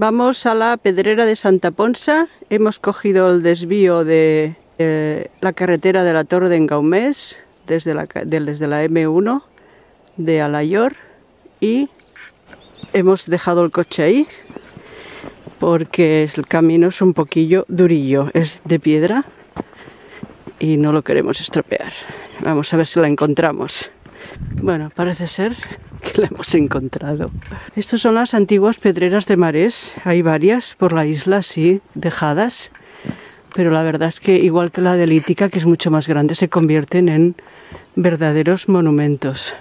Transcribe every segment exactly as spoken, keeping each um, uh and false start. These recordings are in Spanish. Vamos a la pedrera de Santa Ponsa. Hemos cogido el desvío de eh, la carretera de la Torre de Engaumés, desde la, de, desde la eme uno de Alayor, y hemos dejado el coche ahí porque el camino es un poquillo durillo, es de piedra y no lo queremos estropear. Vamos a ver si la encontramos. Bueno, parece ser que la hemos encontrado. Estas son las antiguas pedreras de Marés. Hay varias por la isla, sí, dejadas. Pero la verdad es que, igual que la de Lítica, que es mucho más grande, se convierten en verdaderos monumentos.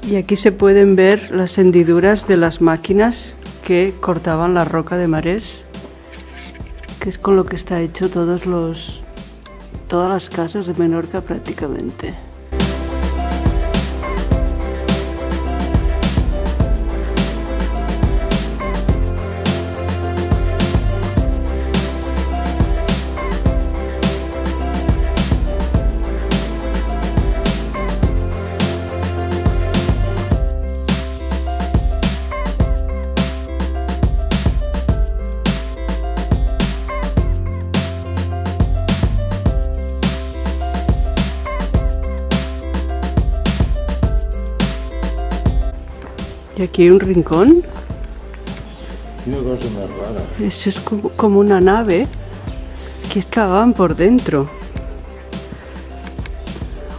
Y aquí se pueden ver las hendiduras de las máquinas que cortaban la roca de Marés, que es con lo que está hecho todos los, todas las casas de Menorca prácticamente. Y aquí hay un rincón. Tiene cosas más raras. Eso es como, como una nave que excavaban por dentro.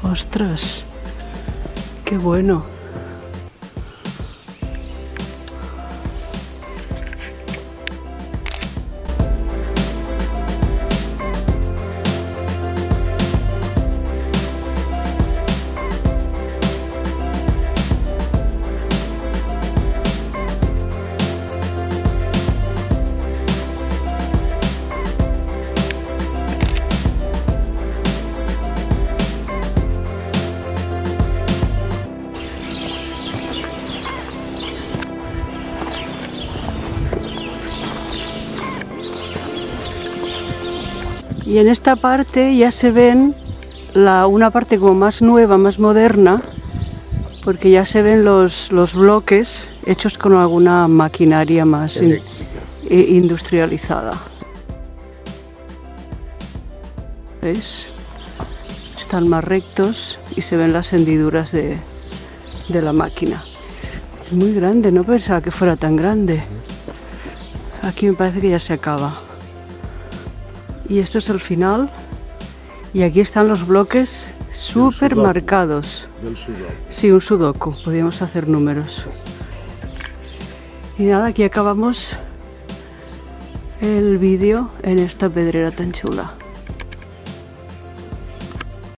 Ostras, qué bueno. Y en esta parte ya se ven la, una parte como más nueva, más moderna, porque ya se ven los, los bloques hechos con alguna maquinaria más in, industrializada. ¿Veis? Están más rectos y se ven las hendiduras de, de la máquina. Es muy grande, no pensaba que fuera tan grande. Aquí me parece que ya se acaba. Y esto es el final, y aquí están los bloques súper marcados. Sí, un sudoku, podíamos hacer números. Y nada, aquí acabamos el vídeo en esta pedrera tan chula.